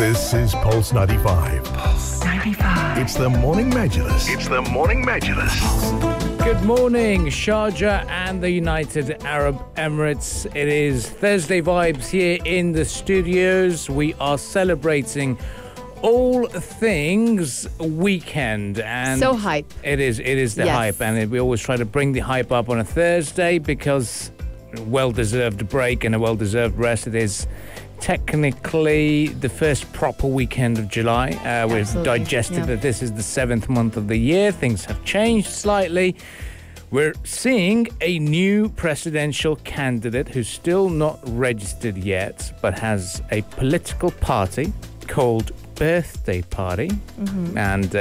This is Pulse 95. Pulse 95. It's the Morning Majlis. It's the Morning Majlis. Good morning, Sharjah and the United Arab Emirates. It is Thursday vibes here in the studios. We are celebrating all things weekend, and so hype. It is the hype, and we always try to bring the hype up on a Thursday because well-deserved break and a well-deserved rest. It is technically the first proper weekend of July. We've digested that this is the 7th month of the year. Things have changed slightly. We're seeing a new presidential candidate who's still not registered yet, but has a political party called Birthday Party, and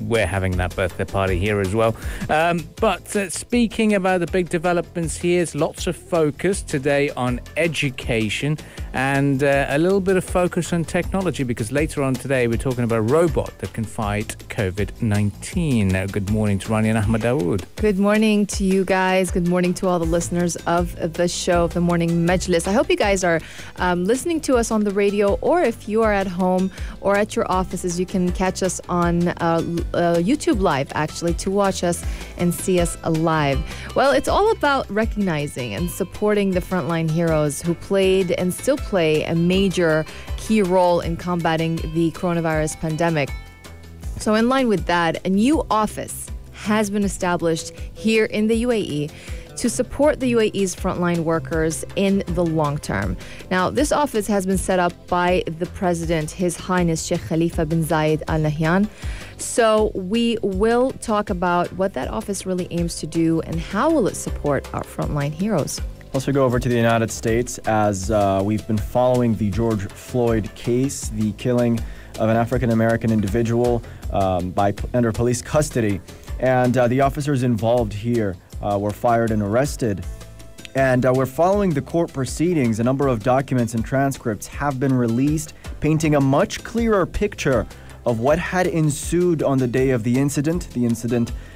we're having that birthday party here as well. But speaking about the big developments here, is lots of focus today on education and a little bit of focus on technology, because later on today we're talking about a robot that can fight COVID-19. Good morning to Rania and Ahmed Dawood. Good morning to you guys. Good morning to all the listeners of the show, of the Morning Majlis. I hope you guys are listening to us on the radio, or if you are at home or at your offices, you can catch us on YouTube Live, actually, to watch us and see us live. Well, it's all about recognizing and supporting the frontline heroes who played and still play a major key role in combating the coronavirus pandemic. So in line with that, a new office has been established here in the UAE to support the UAE's frontline workers in the long term. Now, this office has been set up by the President, His Highness Sheikh Khalifa bin Zayed Al Nahyan. So we will talk about what that office really aims to do and how will it support our frontline heroes. Let's go over to the United States, as we've been following the George Floyd case, the killing of an African-American individual under police custody. And the officers involved here were fired and arrested. And we're following the court proceedings. A number of documents and transcripts have been released, painting a much clearer picture of what had ensued on the day of the incident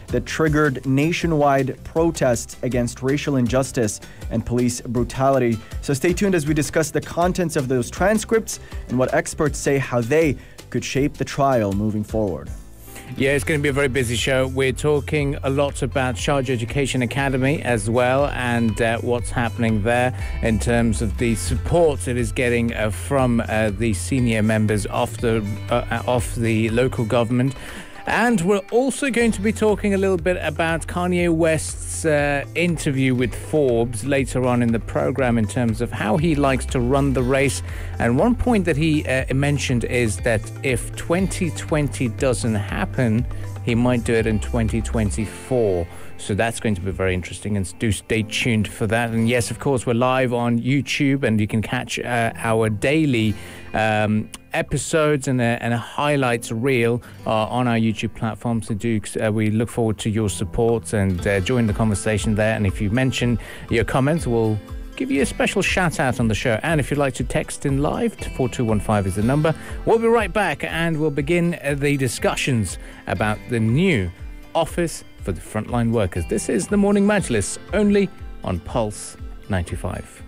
that triggered nationwide protests against racial injustice and police brutality. So stay tuned as we discuss the contents of those transcripts and what experts say how they could shape the trial moving forward. Yeah, it's going to be a very busy show. We're talking a lot about Sharjah Education Academy as well, and what's happening there in terms of the support it is getting from the senior members of the local government. And we're also going to be talking a little bit about Kanye West's interview with Forbes later on in the program, in terms of how he likes to run the race. And one point that he mentioned is that if 2020 doesn't happen, he might do it in 2024. So that's going to be very interesting, and do stay tuned for that. And yes, of course, we're live on YouTube, and you can catch our daily episodes and a highlights reel on our YouTube platform. So we look forward to your support, and join the conversation there. And if you mention your comments, we'll give you a special shout out on the show. And if you'd like to text in live, 4215 is the number. We'll be right back, and we'll begin the discussions about the new office for the frontline workers. This is the Morning Majlis, only on Pulse 95.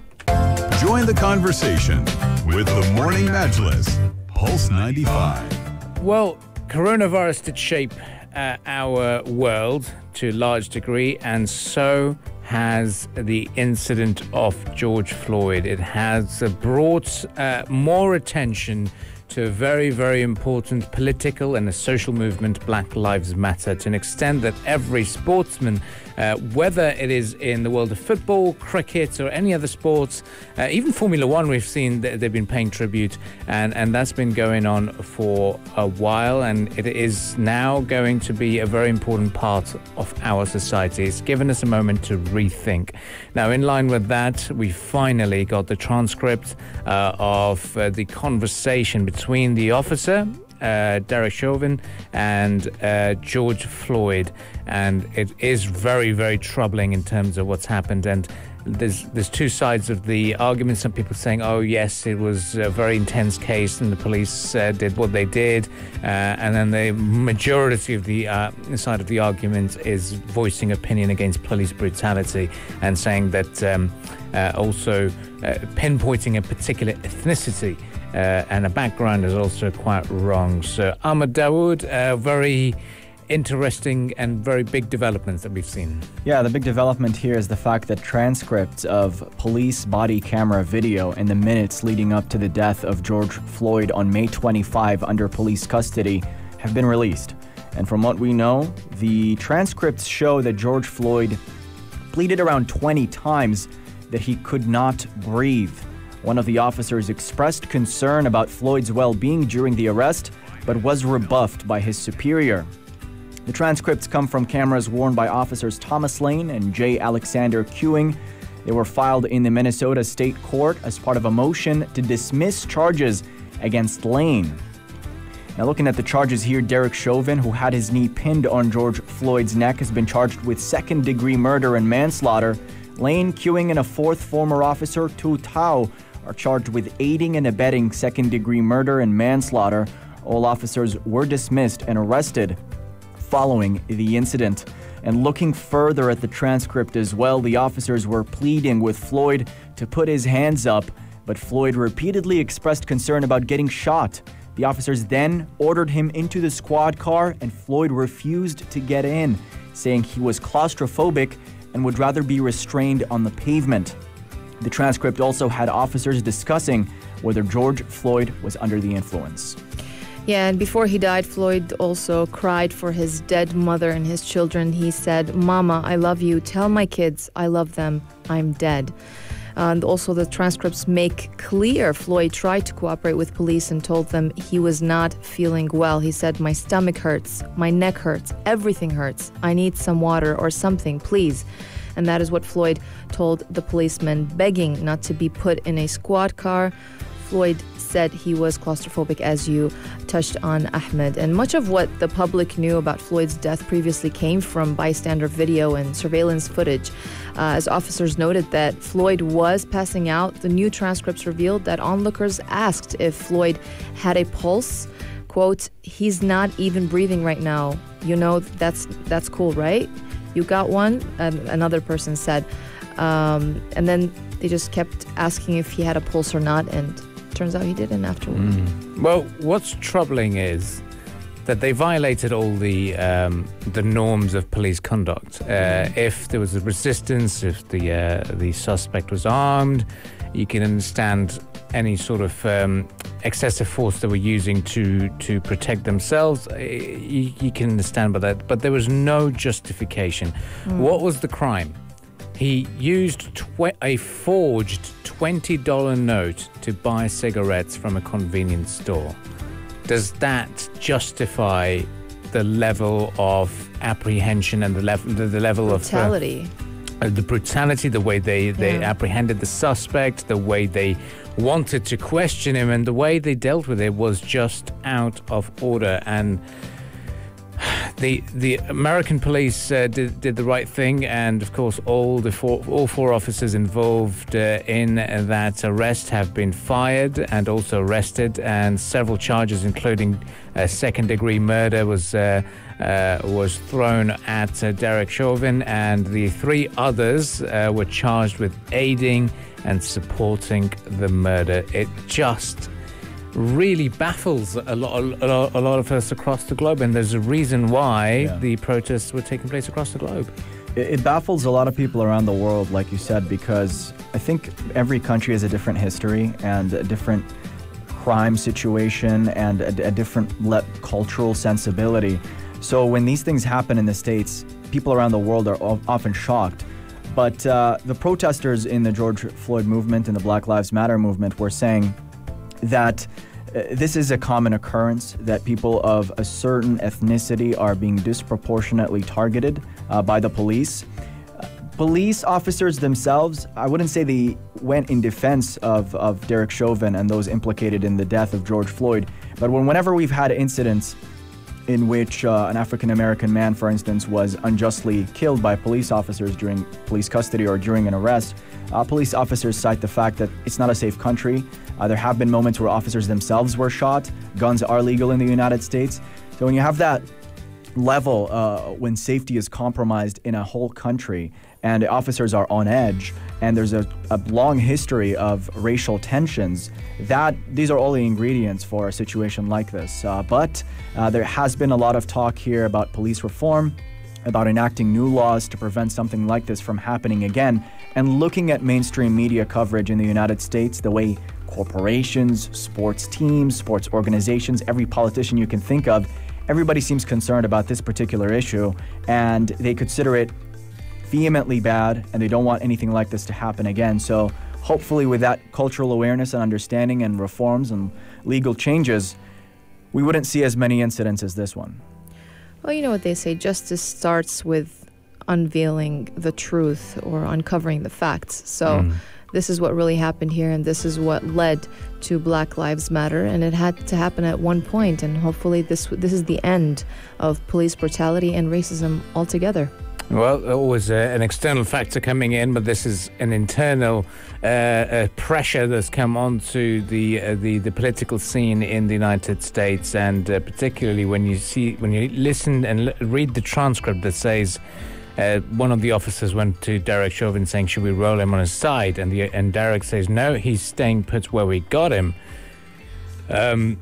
Join the conversation with the Morning Majlis, Pulse 95. Well, coronavirus did shape our world to a large degree, and so has the incident of George Floyd. It has brought more attention to a very, very important political and a social movement, Black Lives Matter, to an extent that every sportsman, whether it is in the world of football, cricket, or any other sports, even Formula One, we've seen that they've been paying tribute, and that's been going on for a while, and it is now going to be a very important part of our society. It's given us a moment to rethink. Now, in line with that, we finally got the transcript of the conversation between the officer, Derek Chauvin, and George Floyd, and it is very, very troubling in terms of what's happened. And there's two sides of the argument. Some people saying, oh yes, it was a very intense case and the police did what they did, and then the majority of the side of the argument is voicing opinion against police brutality and saying that also pinpointing a particular ethnicity and the background is also quite wrong. So Ahmed Dawood, very interesting and very big developments that we've seen. Yeah, the big development here is the fact that transcripts of police body camera video in the minutes leading up to the death of George Floyd on May 25 under police custody have been released. And from what we know, the transcripts show that George Floyd pleaded around 20 times that he could not breathe. One of the officers expressed concern about Floyd's well-being during the arrest, but was rebuffed by his superior. The transcripts come from cameras worn by officers Thomas Lane and J. Alexander Kueng. They were filed in the Minnesota State Court as part of a motion to dismiss charges against Lane. Now looking at the charges here, Derek Chauvin, who had his knee pinned on George Floyd's neck, has been charged with second-degree murder and manslaughter. Lane, Kueng, and a fourth former officer, Tou Thao, are charged with aiding and abetting second-degree murder and manslaughter. All officers were dismissed and arrested following the incident. And looking further at the transcript as well, the officers were pleading with Floyd to put his hands up, but Floyd repeatedly expressed concern about getting shot. The officers then ordered him into the squad car, and Floyd refused to get in, saying he was claustrophobic and would rather be restrained on the pavement. The transcript also had officers discussing whether George Floyd was under the influence. Yeah, and before he died, Floyd also cried for his dead mother and his children. He said, "Mama, I love you. Tell my kids I love them. I'm dead." And also the transcripts make clear Floyd tried to cooperate with police and told them he was not feeling well. He said, "My stomach hurts, my neck hurts, everything hurts. I need some water or something, please." And that is what Floyd told the policeman, begging not to be put in a squad car. Floyd said he was claustrophobic, as you touched on, Ahmed. And much of what the public knew about Floyd's death previously came from bystander video and surveillance footage. As officers noted that Floyd was passing out, the new transcripts revealed that onlookers asked if Floyd had a pulse. Quote, "He's not even breathing right now. You know, that's cool, right? You got one?" Another person said. And then they just kept asking if he had a pulse or not, and turns out he didn't afterwards. Well, what's troubling is that they violated all the norms of police conduct. If there was a resistance, if the suspect was armed, you can understand any sort of excessive force they were using to protect themselves. You can understand by that, but there was no justification. What was the crime? He used a forged $20 note to buy cigarettes from a convenience store. Does that justify the level of apprehension and the level brutality. Of brutality? The brutality, the way they apprehended the suspect, the way they wanted to question him, and the way they dealt with it was just out of order. And the American police did the right thing, and of course all four officers involved in that arrest have been fired and also arrested, and several charges including second degree murder was thrown at Derek Chauvin, and the three others were charged with aiding and supporting the murder. It just really baffles a lot of us across the globe, and there's a reason why the protests were taking place across the globe. It baffles a lot of people around the world, like you said, because I think every country has a different history and a different crime situation and a different cultural sensibility. So when these things happen in the States, people around the world are often shocked. But the protesters in the George Floyd movement and the Black Lives Matter movement were saying that this is a common occurrence, that people of a certain ethnicity are being disproportionately targeted by the police. Police officers themselves, I wouldn't say they went in defense of Derek Chauvin and those implicated in the death of George Floyd, but whenever we've had incidents in which an African-American man, for instance, was unjustly killed by police officers during police custody or during an arrest, police officers cite the fact that it's not a safe country. There have been moments where officers themselves were shot. Guns are legal in the United States. So when you have that level when safety is compromised in a whole country and officers are on edge and there's a long history of racial tensions, that these are all the ingredients for a situation like this. But there has been a lot of talk here about police reform, about enacting new laws to prevent something like this from happening again. And looking at mainstream media coverage in the United States, the way corporations, sports teams, sports organizations, every politician you can think of, everybody seems concerned about this particular issue, and they consider it vehemently bad, and they don't want anything like this to happen again. So hopefully with that cultural awareness and understanding and reforms and legal changes, we wouldn't see as many incidents as this one. Well, you know what they say, justice starts with unveiling the truth or uncovering the facts. So this is what really happened here, and this is what led to Black Lives Matter, and it had to happen at one point, and hopefully this is the end of police brutality and racism altogether. Well, always an external factor coming in, but this is an internal pressure that's come onto the political scene in the United States, and particularly when you listen and read the transcript that says one of the officers went to Derek Chauvin saying, "Should we roll him on his side?" And Derek says, "No, he's staying put where we got him."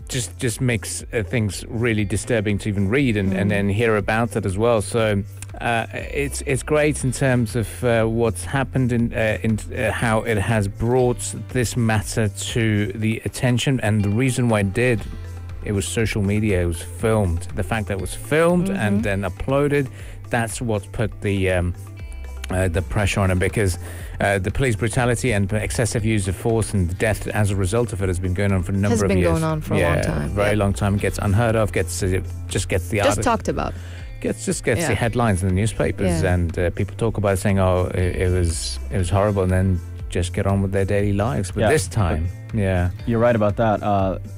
Just makes things really disturbing to even read and hear about it as well. So it's great in terms of what's happened and how it has brought this matter to the attention. And the reason why it did, it was social media, it was filmed. The fact that it was filmed and then uploaded, that's what put the pressure on it, because the police brutality and excessive use of force and death as a result of it has been going on for a number of years. Has been going on for a long time. Very long time. Gets unheard of. Gets talked about. Gets the headlines in the newspapers, and people talk about it saying, "Oh, it was horrible," and then just get on with their daily lives. But this time, you're right about that.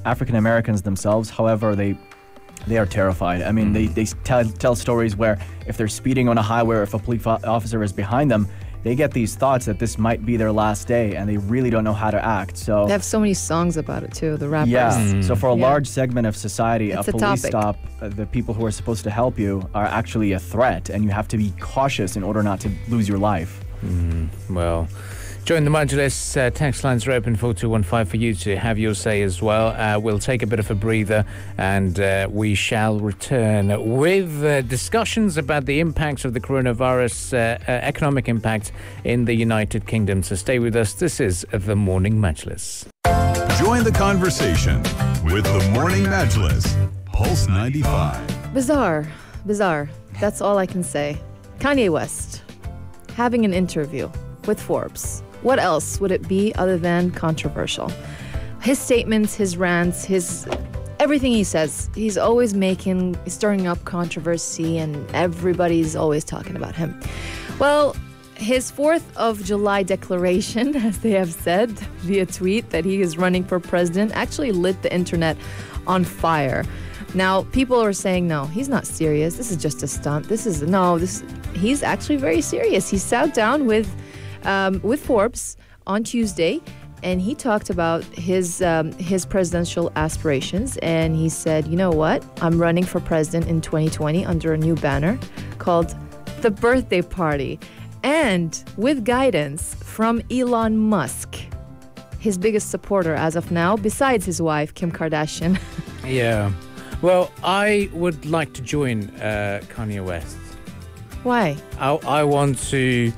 African Americans themselves, however, they are terrified. I mean, they tell stories where if they're speeding on a highway or if a police officer is behind them, they get these thoughts that this might be their last day and they really don't know how to act. So they have so many songs about it too, the rappers. Yeah. So for a large segment of society, it's a police stop, the people who are supposed to help you are actually a threat, and you have to be cautious in order not to lose your life. Well, join the Majlis. Text lines are open 4215 for you to have your say as well. We'll take a bit of a breather, and we shall return with discussions about the impacts of the coronavirus, economic impact in the United Kingdom. So stay with us. This is the Morning Majlis. Join the conversation with the Morning Majlis. Pulse 95. Bizarre. That's all I can say. Kanye West having an interview with Forbes. What else would it be other than controversial? His statements, his rants, his everything he says, he's always stirring up controversy, and everybody's always talking about him. Well, his 4th of July declaration, as they have said via tweet that he is running for president, actually lit the internet on fire. Now, people are saying, no, he's not serious. This is just a stunt. He's actually very serious. He sat down with Forbes on Tuesday, and he talked about his presidential aspirations, and he said, you know what, I'm running for president in 2020 under a new banner called The Birthday Party, and with guidance from Elon Musk, his biggest supporter as of now, besides his wife, Kim Kardashian. Yeah. Well, I would like to join Kanye West. Why? I want to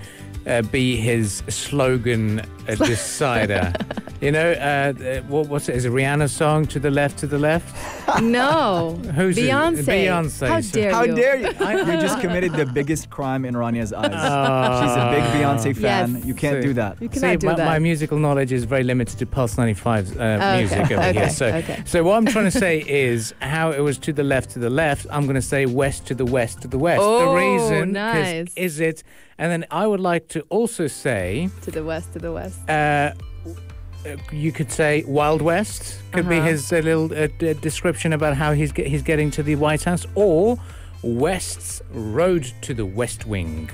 be his slogan decider. You know, what's it? Is it Rihanna's song, "To the Left, to the Left"? No. Who's Beyonce. Beyonce. How dare you? You just committed the biggest crime in Rania's eyes. She's a big Beyonce fan. Yes. You can't do that. You cannot do that. My musical knowledge is very limited to Pulse 95's music over here. So what I'm trying to say is how it was to the left, to the left. I'm going to say west, to the west, to the west. Oh, the reason nice. Is it. And then I would like to also say... To the west, to the west. You could say Wild West could be his little description about how he's getting to the White House, or West's Road to the West Wing.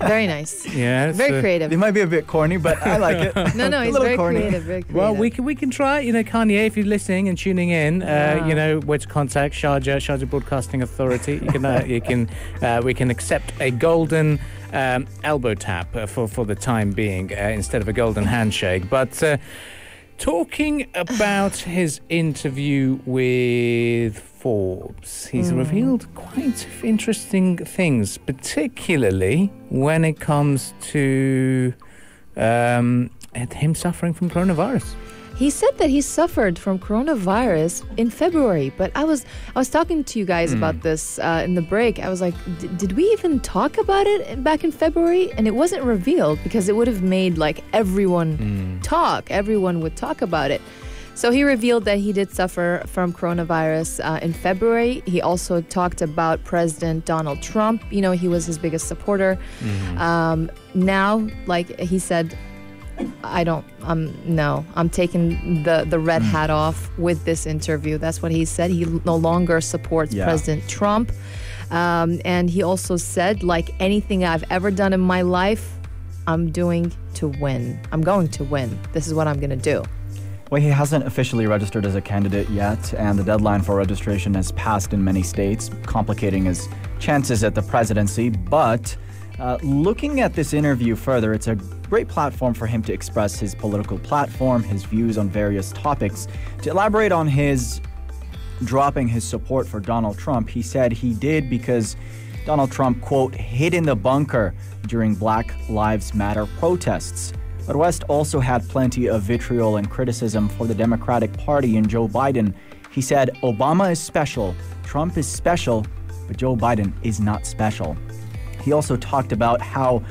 Very nice. Yeah, very creative. It might be a bit corny, but I like it. No, it's very creative, very creative. Well, we can try. You know, Kanye, if you're listening and tuning in, you know where to contact Sharjah Broadcasting Authority. We can accept a golden elbow tap for the time being instead of a golden handshake. But talking about his interview with Forbes, he's revealed quite interesting things, particularly when it comes to him suffering from coronavirus. He said that he suffered from coronavirus in February, but I was talking to you guys about this in the break. I was like, did we even talk about it back in February? And it wasn't revealed because it would have made like everyone talk. Everyone would talk about it. So he revealed that he did suffer from coronavirus in February. He also talked about President Donald Trump. You know, he was his biggest supporter. Now, like he said, I'm taking the red hat off with this interview. That's what he said. He no longer supports President Trump. And he also said, like anything I've ever done in my life, I'm doing to win. I'm going to win. This is what I'm going to do. Well, he hasn't officially registered as a candidate yet, and the deadline for registration has passed in many states, complicating his chances at the presidency. But looking at this interview further, it's a great platform for him to express his political platform, his views on various topics. To elaborate on his dropping his support for Donald Trump, he said he did because Donald Trump, quote, hid in the bunker during Black Lives Matter protests. But West also had plenty of vitriol and criticism for the Democratic Party and Joe Biden. He said, Obama is special, Trump is special, but Joe Biden is not special. He also talked about how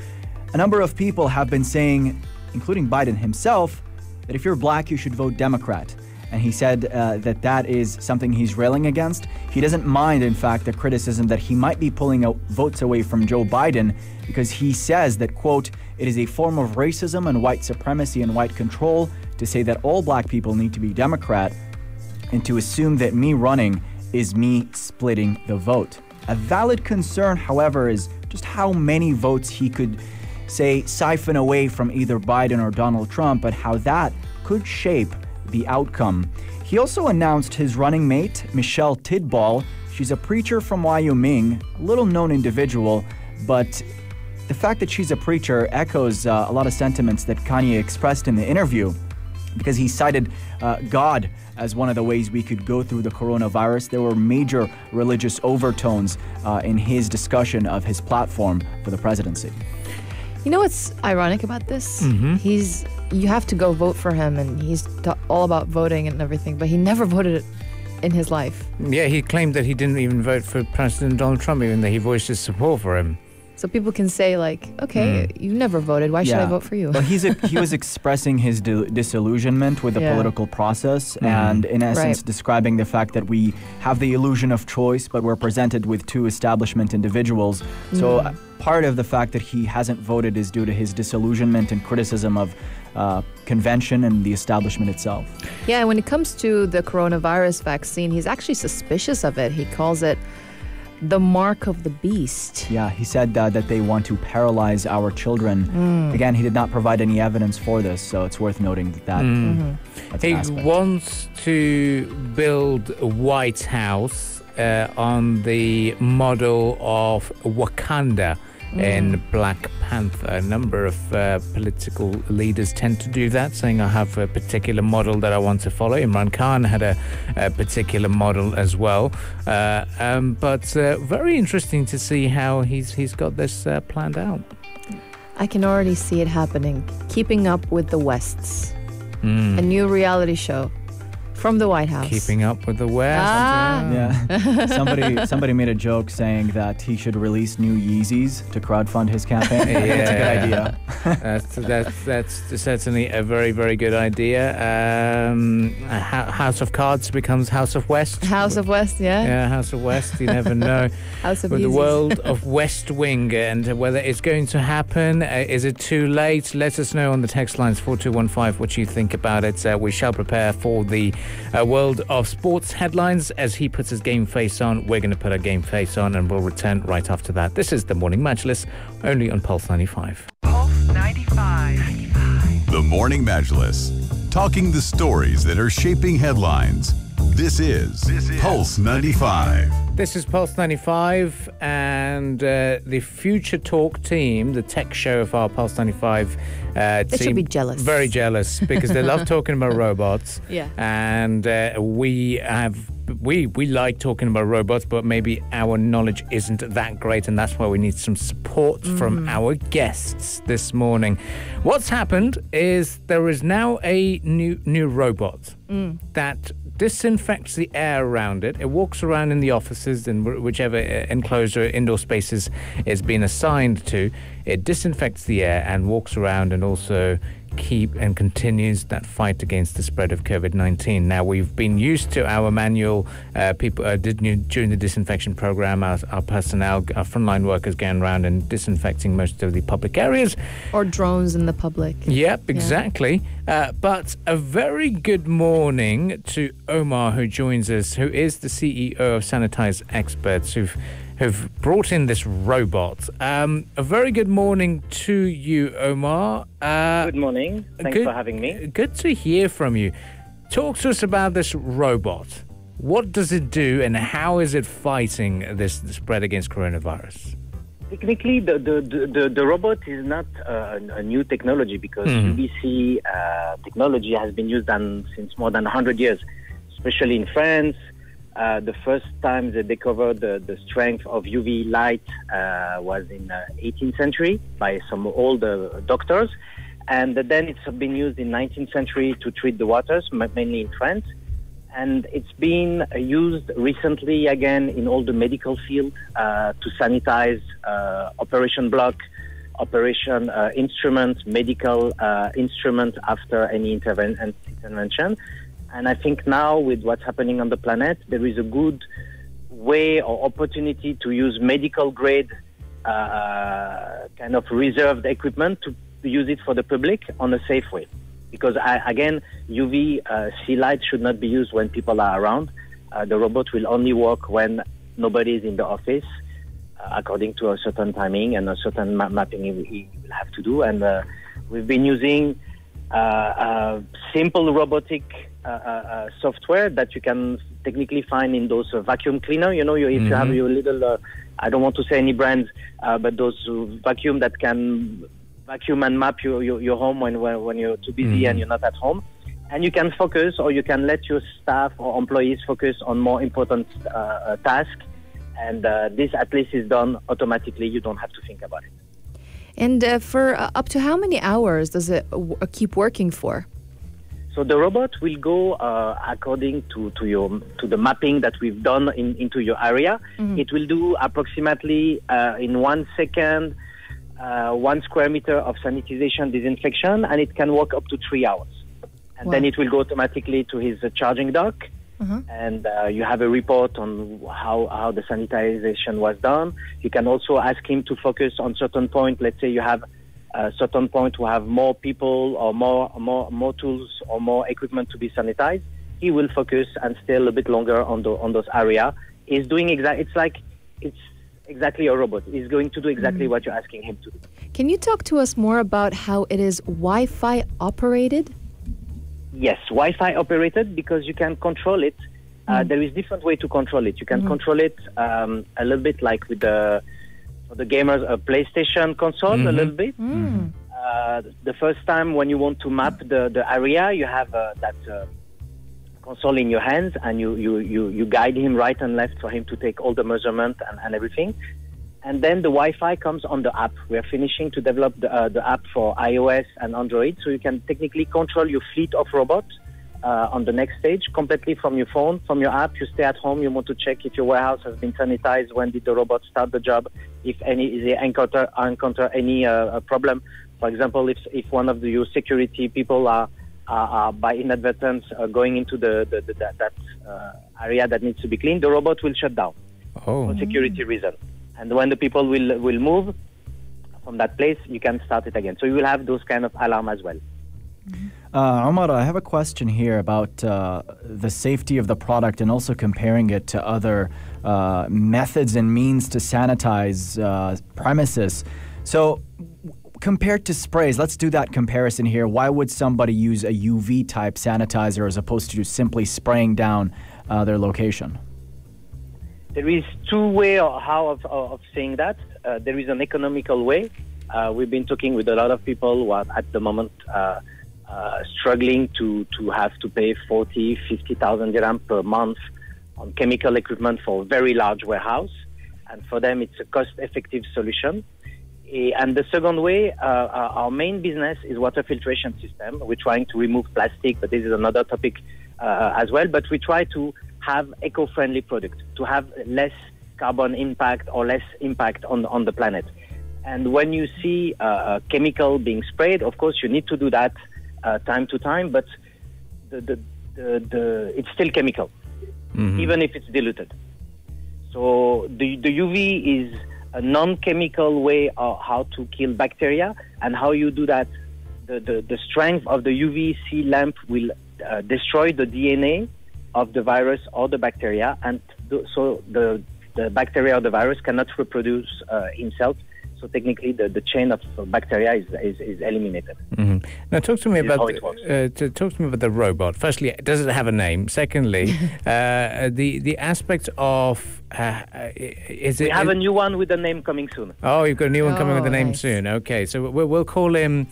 a number of people have been saying, including Biden himself, that if you're black, you should vote Democrat. And he said that is something he's railing against. He doesn't mind, in fact, the criticism that he might be pulling votes away from Joe Biden because he says that, quote, it is a form of racism and white supremacy and white control to say that all black people need to be Democrat and to assume that me running is me splitting the vote. A valid concern, however, is just how many votes he could, say, siphon away from either Biden or Donald Trump, and how that could shape the outcome. He also announced his running mate, Michelle Tidball. She's a preacher from Wyoming, a little-known individual, but the fact that she's a preacher echoes a lot of sentiments that Kanye expressed in the interview, because he cited God as one of the ways we could go through the coronavirus. There were major religious overtones in his discussion of his platform for the presidency. You know what's ironic about this? You have to go vote for him, and he's all about voting and everything, but he never voted in his life. Yeah, he claimed that he didn't even vote for President Donald Trump, even though he voiced his support for him. So people can say, like, okay, you never voted. Why should I vote for you? Well, he was expressing his disillusionment with the political process and, in essence, describing the fact that we have the illusion of choice, but we're presented with two establishment individuals. So part of the fact that he hasn't voted is due to his disillusionment and criticism of convention and the establishment itself. Yeah, when it comes to the coronavirus vaccine, he's actually suspicious of it. He calls it the mark of the beast. Yeah, he said that they want to paralyze our children. Again, he did not provide any evidence for this, so it's worth noting that he wants to build a White House on the model of Wakanda in Black Panther. A number of political leaders tend to do that, saying I have a particular model that I want to follow. Imran Khan had a particular model as well. But very interesting to see how he's got this planned out. I can already see it happening. Keeping Up with the Wests. A new reality show from the White House. Keeping Up with the West. Yeah. Somebody made a joke saying that he should release new Yeezys to crowdfund his campaign. That's a good idea. that's certainly a very, very good idea. House of Cards becomes House of West. House of West, yeah. Yeah, House of West. You never know. House of Yeezys. The world of West Wing, and whether it's going to happen. Is it too late? Let us know on the text lines 4215 what you think about it. We shall prepare for the A world of sports headlines. As he puts his game face on, we're going to put our game face on, and we'll return right after that. This is the Morning Majlis, only on Pulse 95. The Morning Majlis, talking the stories that are shaping headlines. This is Pulse 95. This is Pulse 95, and the Future Talk team, the tech show of our Pulse 95 team. They should be jealous. Very jealous, because they love talking about robots. Yeah. And we like talking about robots, but maybe our knowledge isn't that great, and that's why we need some support from our guests this morning. What's happened is there is now a new robot that disinfects the air around it. It walks around in the offices and whichever enclosure indoor spaces is being assigned to. It disinfects the air and walks around, and also continues that fight against the spread of COVID-19. Now, we've been used to our manual people during the disinfection program, our personnel, our frontline workers going around and disinfecting most of the public areas. Or drones in the public. Yep, exactly. Yeah. But a very good morning to Omar, who joins us, who is the CEO of Sanitize Experts, who've brought in this robot. A very good morning to you, Omar. Good morning. Thanks for having me. Good to hear from you. Talk to us about this robot. What does it do, and how is it fighting this spread against coronavirus? Technically, the robot is not a new technology, because UVC technology has been used since more than 100 years, especially in France. The first time they discovered the strength of UV light was in the 18th century by some old doctors. And then it's been used in 19th century to treat the waters, mainly in France. And it's been used recently again in all the medical field to sanitize operation block, operation instruments, medical instruments after any intervention. And I think now, with what's happening on the planet, there is a good way or opportunity to use medical-grade kind of reserved equipment to use it for the public on a safe way. Because, again, UV-C light should not be used when people are around. The robot will only work when nobody is in the office, according to a certain timing and a certain mapping you will have to do. And we've been using simple robotic software that you can technically find in those vacuum cleaner. You know, if you have your little, I don't want to say any brands, but those vacuum that can vacuum and map your home when you're too busy and you're not at home. And you can focus, or you can let your staff or employees focus on more important tasks. And this at least is done automatically. You don't have to think about it. And for up to how many hours does it keep working for? So the robot will go according to the mapping that we've done into your area. It will do approximately in 1 second 1 square meter of sanitization, disinfection, and it can work up to 3 hours. And then it will go automatically to his charging dock, and you have a report on how the sanitization was done. You can also ask him to focus on certain point. Let's say you have a certain point will have more people or more tools or more equipment to be sanitized. He will focus and stay a little bit longer on those area. He's doing it's exactly a robot. He's going to do exactly what you're asking him to do. Can you talk to us more about how it is Wi-Fi operated? Yes, Wi-Fi operated, because you can control it. There is different way to control it. You can control it a little bit like with the gamers, a PlayStation console, a little bit. The first time when you want to map the area, you have that console in your hands, and you guide him right and left for him to take all the measurement and everything. And then the Wi-Fi comes on the app. We are finishing to develop the app for iOS and Android, so you can technically control your fleet of robots on the next stage, completely from your phone, from your app. You stay at home, you want to check if your warehouse has been sanitized, when did the robot start the job, if they encounter any problem. For example, if one of your security people are by inadvertence going into that area that needs to be cleaned, the robot will shut down for security reasons. And when the people will move from that place, you can start it again. So you will have those kind of alarm as well. Omar, I have a question here about the safety of the product and also comparing it to other methods and means to sanitize premises. So compared to sprays, let's do that comparison here. Why would somebody use a UV type sanitizer as opposed to simply spraying down their location? There is two ways of saying that. There is an economical way. We've been talking with a lot of people who are at the moment struggling to have to pay 40, 50,000 dirham per month on chemical equipment for a very large warehouse. And for them, it's a cost-effective solution. And the second way, our main business is water filtration system. We're trying to remove plastic, but this is another topic as well. But we try to have eco-friendly products, to have less carbon impact or less impact on the planet. And when you see a chemical being sprayed, of course, you need to do that time to time, but it's still chemical, even if it's diluted. So the UV is a non-chemical way of how to kill bacteria, and how you do that, the strength of the UVC lamp will destroy the DNA of the virus or the bacteria, and so the bacteria or the virus cannot reproduce itself. So technically, the chain of bacteria is eliminated. Now, talk to me about the robot. Firstly, does it have a name? Secondly, the aspects of we have a new one with the name coming soon. Oh, you've got a new one coming with the name soon. Okay, so we'll call him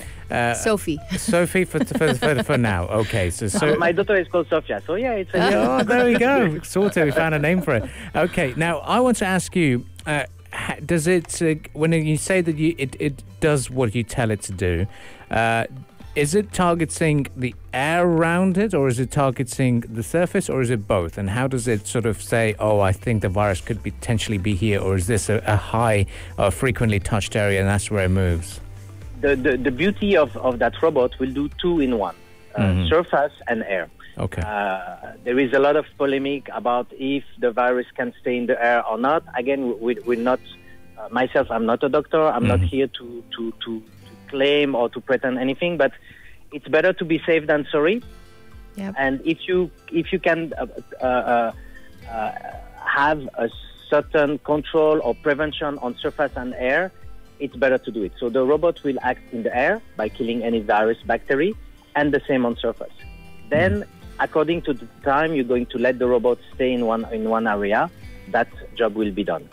Sophie. Sophie for now. Okay, so my daughter is called Sophia. So yeah, it's a oh, there we go. Sorted. We found a name for it. Okay, now I want to ask you. Does it, when you say that it does what you tell it to do, is it targeting the air around it, or is it targeting the surface, or is it both? And how does it sort of say, oh, I think the virus could potentially be here, or is this a high, frequently touched area, and that's where it moves? The beauty of that robot will do two in one, surface and air. Okay. There is a lot of polemic about if the virus can stay in the air or not. Again, we're not, myself, I'm not a doctor. I'm not here to claim or to pretend anything, but it's better to be safe than sorry. Yep. And if you can have a certain control or prevention on surface and air, it's better to do it. So the robot will act in the air by killing any virus, bacteria, and the same on surface. Then according to the time you're going to let the robot stay in one area, that job will be done.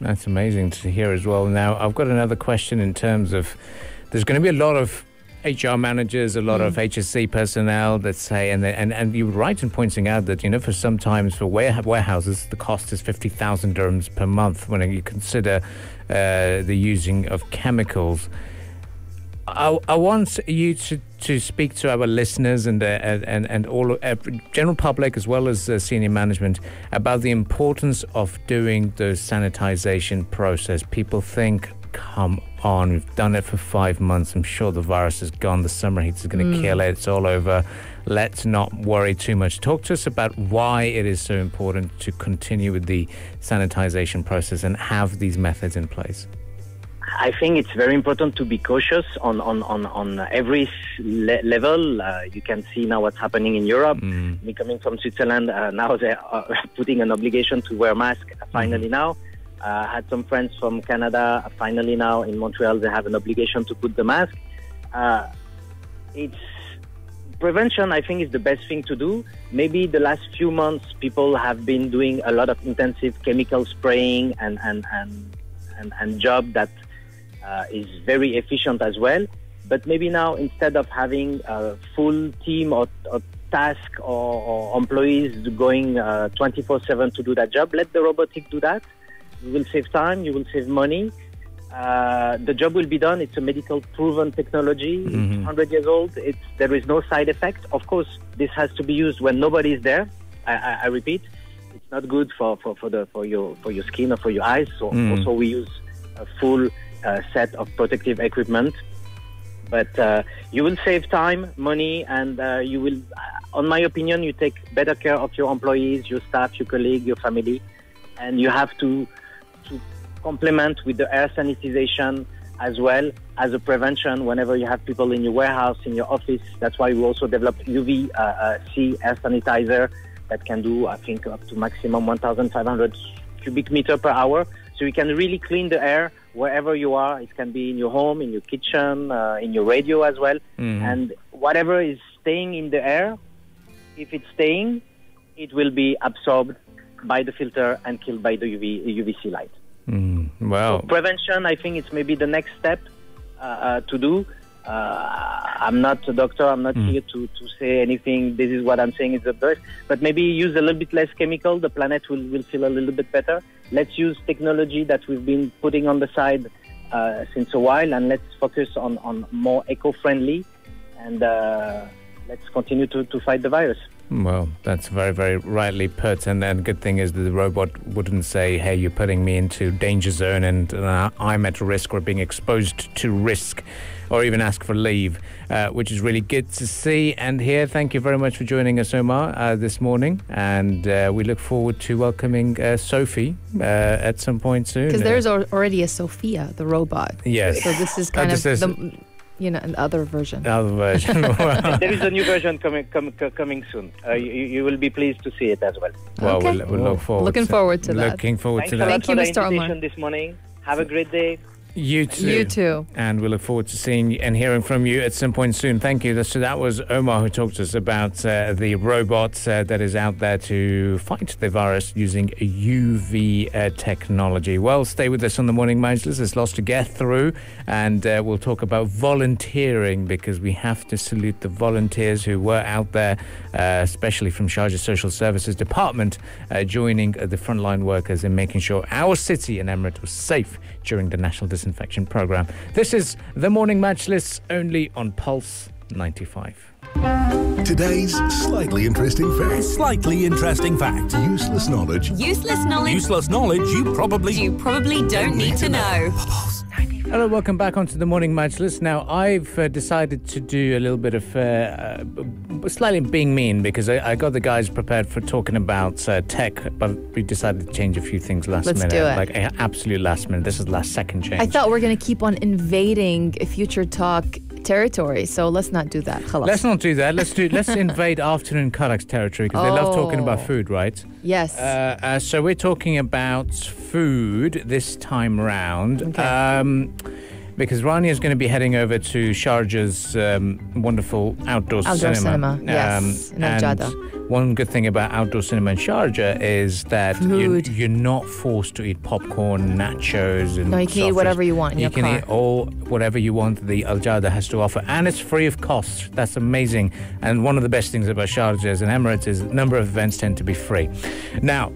That's amazing to hear as well. Now, I've got another question in terms of there's going to be a lot of HR managers, a lot of HSC personnel that say, and you're right in pointing out that, you know, for sometimes for warehouses, the cost is 50,000 dirhams per month when you consider the using of chemicals. I want you to speak to our listeners and all general public as well as senior management about the importance of doing the sanitization process. People think, come on, we've done it for 5 months. I'm sure the virus is gone. The summer heat is going to kill it. It's all over. Let's not worry too much. Talk to us about why it is so important to continue with the sanitization process and have these methods in place. I think it's very important to be cautious on every level. You can see now what's happening in Europe. Me coming from Switzerland, now they are putting an obligation to wear masks finally now. I had some friends from Canada, finally now in Montreal, they have an obligation to put the mask. It's prevention, I think, is the best thing to do. Maybe the last few months, people have been doing a lot of intensive chemical spraying and job that is very efficient as well, but maybe now instead of having a full team or task or employees going 24/7 to do that job, let the robotic do that. You will save time, you will save money. The job will be done. It's a medical proven technology. It's 100 years old. There is no side effect. Of course, this has to be used when nobody is there. I repeat, it's not good for your skin or for your eyes. So also we use a full set of protective equipment, but you will save time, money, and you will, on my opinion, you take better care of your employees, your staff, your colleague, your family, and you have to complement with the air sanitization as well as a prevention whenever you have people in your warehouse, in your office. That's why we also developed UV C air sanitizer that can do, I think, up to maximum 1,500 cubic meter per hour. So you can really clean the air wherever you are. It can be in your home, in your kitchen, in your radio as well. And whatever is staying in the air, if it's staying, it will be absorbed by the filter and killed by the UVC light. Wow. So prevention, I think it's maybe the next step to do. I'm not a doctor. I'm not here to say anything. This is what I'm saying is the best. But maybe use a little bit less chemical. The planet will feel a little bit better. Let's use technology that we've been putting on the side since a while, and let's focus on more eco-friendly, and let's continue to fight the virus. Well, that's very, very rightly put. And then good thing is that the robot wouldn't say, hey, you're putting me into danger zone and I'm at risk or being exposed to risk, or even ask for leave, which is really good to see and hear. Thank you very much for joining us, Omar, this morning. And we look forward to welcoming Sophie at some point soon. Because there's already a Sophia, the robot. Yes. So this is kind of... you know, another version. Another version. There is a new version coming soon. You will be pleased to see it as well. Well, okay. we'll look forward. Looking forward to that. Thank you, Mr. Omar. This morning. Have a great day. You too. You too. And we look forward to seeing and hearing from you at some point soon. Thank you. So that was Omar, who talked to us about the robot that is out there to fight the virus using UV technology. Well, stay with us on the Morning Majlis. There's lots to get through, and we'll talk about volunteering, because we have to salute the volunteers who were out there, especially from Sharjah Social Services Department, joining the frontline workers in making sure our city and Emirate was safe during the National Disinfection Program. This is the Morning Majlis, only on Pulse 95. Today's slightly interesting fact. Useless knowledge you probably don't need to know. Pulse 95. Hello, welcome back onto the Morning Majlis. Now, I've decided to do a little bit of slightly being mean, because I got the guys prepared for talking about tech, but we decided to change a few things last minute. Let's do it. Like, absolute last minute. This is last second change. I thought we're going to keep on invading Future Talk territory, so let's not do that. Khalas. Let's not do that. Let's invade Afternoon Karak's territory, because they love talking about food, right? Yes. So we're talking about food this time round. Okay. Because Rania is going to be heading over to Sharjah's wonderful outdoor cinema. Yes, in Al Jada. One good thing about outdoor cinema in Sharjah is that you're not forced to eat popcorn, nachos, and you can eat whatever you want. You can eat all whatever you want. The Al Jada has to offer, and it's free of cost. That's amazing. And one of the best things about Sharjah as an Emirate is the number of events tend to be free. Now,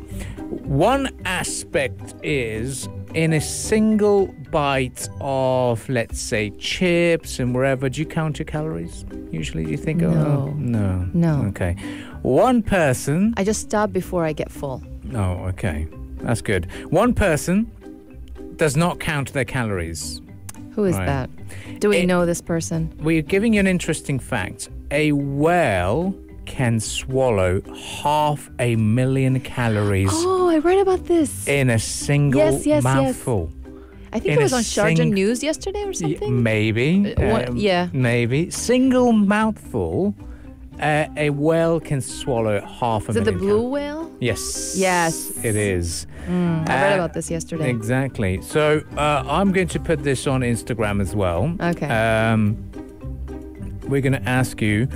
one aspect is, in a single bite of, let's say, chips and wherever, do you count your calories? Usually you think, no. Okay. One person... I just stop before I get full. Oh, okay. That's good. One person does not count their calories. Who is that? Do we know this person? We're giving you an interesting fact. A whale can swallow 500,000 calories. Oh, I read about this. In a single mouthful. Yes. I think it was on Sharjah News yesterday or something. Maybe. Maybe. Single mouthful, a whale can swallow 500,000. Is it the blue whale? Yes. Yes. It is. I read about this yesterday. Exactly. So I'm going to put this on Instagram as well. Okay. We're going to ask you,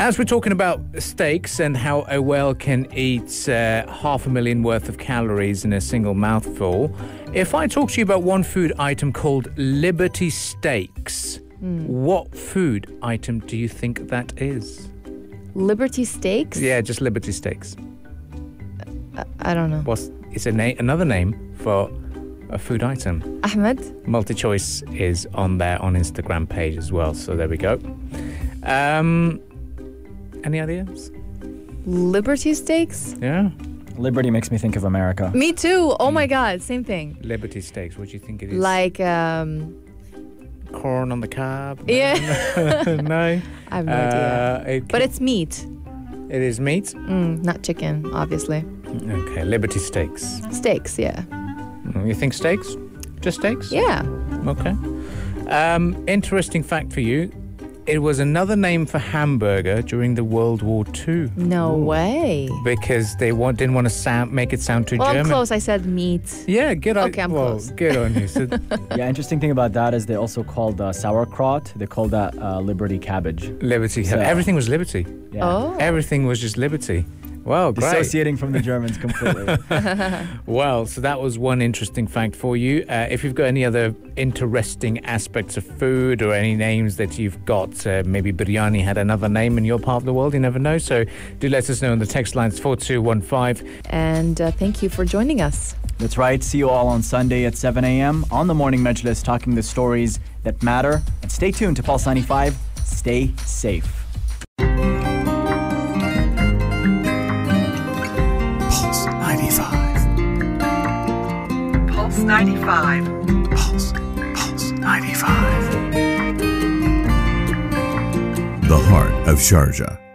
as we're talking about steaks and how a whale can eat 500,000 worth of calories in a single mouthful, if I talk to you about one food item called Liberty Steaks, what food item do you think that is? Liberty Steaks? Yeah, just Liberty Steaks. I don't know. It's another name for a food item. Ahmed? Multi-choice is on there on Instagram page as well, so there we go. Any ideas? Liberty Steaks? Yeah. Liberty makes me think of America. Me too. Oh my God. Same thing. Liberty Steaks. What do you think it is? Like corn on the cob? No. Yeah. No. I have no idea. But it's meat. It is meat? Not chicken, obviously. Okay. Liberty Steaks. Steaks, yeah. You think steaks? Just eggs? Yeah. Okay. Interesting fact for you. It was another name for hamburger during the World War II. No way. Because they didn't want to make it sound too German. I'm close. I said meat. Yeah, good on. Okay, I'm close. Good on you. So yeah, interesting thing about that is they also called sauerkraut. They called that Liberty cabbage. Liberty cabbage. So, everything was Liberty. Yeah. Oh. Everything was just Liberty. Wow, great. Dissociating from the Germans completely. Well, so that was one interesting fact for you. If you've got any other interesting aspects of food or any names that you've got, maybe biryani had another name in your part of the world, you never know. So do let us know on the text lines 4215. And thank you for joining us. That's right. See you all on Sunday at 7 a.m. on the Morning Majlis, talking the stories that matter. And stay tuned to Pulse 95. Stay safe. Pulse 95. The heart of Sharjah.